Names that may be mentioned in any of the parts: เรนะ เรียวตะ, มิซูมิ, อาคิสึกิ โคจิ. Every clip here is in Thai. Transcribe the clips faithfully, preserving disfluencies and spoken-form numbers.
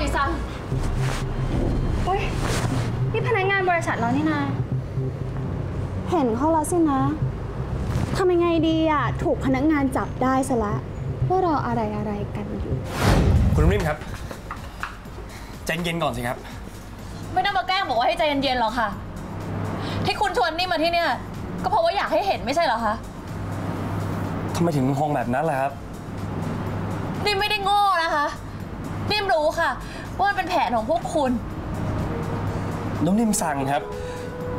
จีซังเฮ้ยนี่พนักงานบริษัทเรานี่นาเห็นเขาแล้วสินะทำยังไงดีอ่ะถูกพนักงานจับได้ซะละว่าเราอะไรอะไรกันอยู่คุณนุ่มนิ่มครับใจเย็นก่อนสิครับไม่ต้องมาแกล้งบอกว่าให้ใจเย็นๆหรอกค่ะที่คุณชวนนี่มาที่เนี่ยก็เพราะว่าอยากให้เห็นไม่ใช่เหรอคะทำไมถึงมองแบบนั้นล่ะครับนิ่มไม่ได้โง่นะคะนิ่มรู้ค่ะว่ามันเป็นแผนของพวกคุณแล้วนิ่มสั่งครับ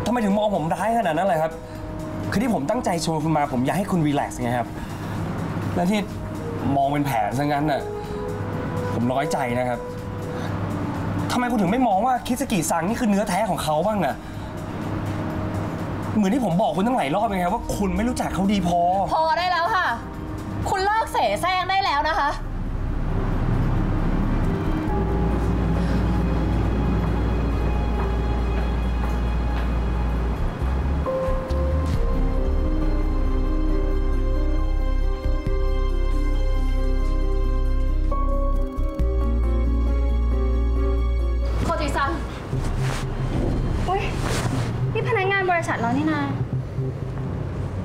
ทำไมถึงมองผมร้ายขนาดนั้นเลยครับคือที่ผมตั้งใจชวนคุณมาผมอยากให้คุณรีแลกซ์ไงครับและที่มองเป็นแผนซะงั้นน่ะผมน้อยใจนะครับทำไมคุณถึงไม่มองว่าคิสกิซังนี่คือเนื้อแท้ของเขาบ้างน่ะเหมือนที่ผมบอกคุณตั้งหลายรอบเลยครับว่าคุณไม่รู้จักเขาดีพอพอได้แล้วค่ะคุณเลิกเสแสร้งได้แล้วนะคะ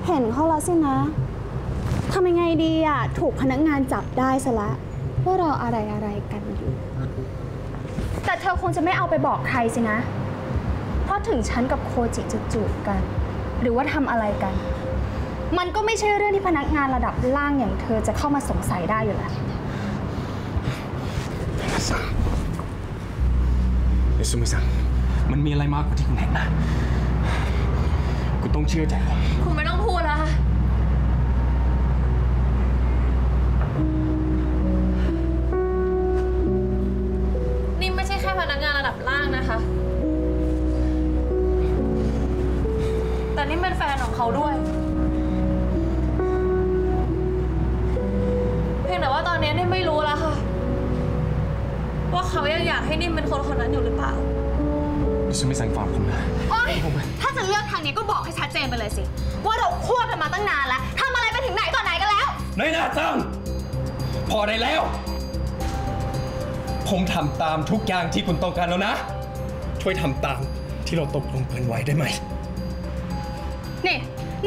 เห็นเขาแล้วสินะทำยังไงดีอ่ะถูกพนักงานจับได้ซะละว่าเราอะไรอะไรกันอยู่แต่เธอคงจะไม่เอาไปบอกใครสินะเพราะถึงฉันกับโคจิจะจูบกันหรือว่าทำอะไรกันมันก็ไม่ใช่เรื่องที่พนักงานระดับล่างอย่างเธอจะเข้ามาสงสัยได้อยู่แล้วเอซูมิซังมันมีอะไรมากกว่าที่คุณเห็นนะคุณต้องเชื่อใจคุณไม่ต้องพูดแล้วค่ะนี่ไม่ใช่แค่พนักงานระดับล่างนะคะแต่นี่เป็นแฟนของเขาด้วยเพียงแต่ว่าตอนนี้นี่ไม่รู้แล้วค่ะว่าเขายังอยากให้นิ่มเป็นคนคนนั้นอยู่หรือเปล่าฉันไม่สั่งฟ้องคุณนะถ้าจะเลือกทางนี้ก็บอกให้ชัดเจนไปเลยสิว่าเราคั่วกันมาตั้งนานแล้วทำอะไรไปถึงไหนต่อไหนกันแล้วในหน้าจังพอได้แล้วผมทำตามทุกอย่างที่คุณต้องการแล้วนะช่วยทำตามที่เราตกลงกันไว้ได้ไหมนี่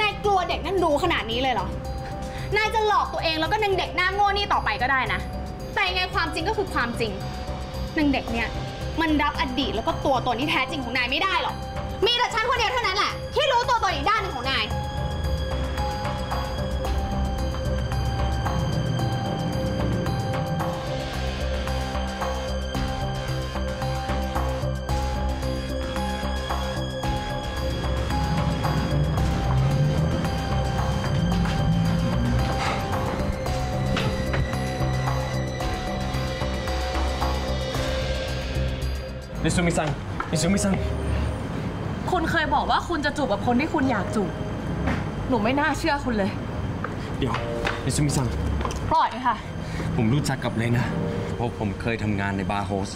นายกลัวเด็กนั่นรู้ขนาดนี้เลยเหรอนายจะหลอกตัวเองแล้วก็นางเด็กหน้าโง่นี่ต่อไปก็ได้นะแต่ยังไงความจริงก็คือความจริงนางเด็กเนี่ยมันรับอดีตแล้วก็ตัวตนที่แท้จริงของนายไม่ได้หรอกมีแต่ฉันคนเดียวเท่านั้นแหละที่รู้ตัวตนอีกด้านหนึ่งของนายมิซูมิซัง มิซูมิซัง คุณเคยบอกว่าคุณจะจูบกับคนที่คุณอยากจูบหนูไม่น่าเชื่อคุณเลยเดี๋ยวมิซูมิซังปล่อยค่ะผมรู้จักกับเลยนะเพราะผมเคยทำงานในบาร์โฮส